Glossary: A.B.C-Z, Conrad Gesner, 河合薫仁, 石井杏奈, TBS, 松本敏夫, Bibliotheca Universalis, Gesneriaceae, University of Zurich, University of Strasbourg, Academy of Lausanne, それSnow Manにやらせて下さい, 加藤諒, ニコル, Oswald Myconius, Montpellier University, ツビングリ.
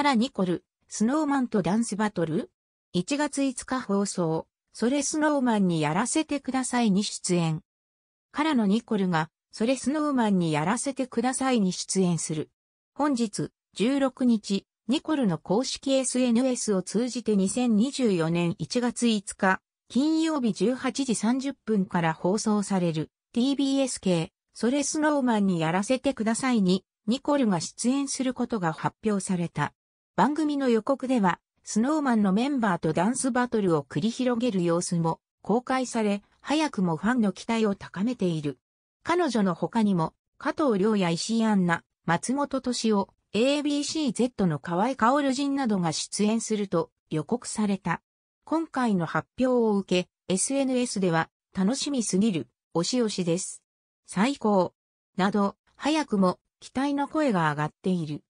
原ニコル、スノーマンとダンスバトル ?1 月5日放送、それスノーマンにやらせてくださいに出演。原のニコルが、それスノーマンにやらせてくださいに出演する。本日、16日、ニコルの公式 SNS を通じて2024年1月5日、金曜日18時30分から放送される TBS系、それスノーマンにやらせてくださいに、ニコルが出演することが発表された。番組の予告では、スノーマンのメンバーとダンスバトルを繰り広げる様子も公開され、早くもファンの期待を高めている。彼女の他にも、加藤諒や石井杏奈、松本敏夫、A.B.C.Z の河合薫仁などが出演すると予告された。今回の発表を受け、SNS では、楽しみすぎる、推し推しです。最高。など、早くも期待の声が上がっている。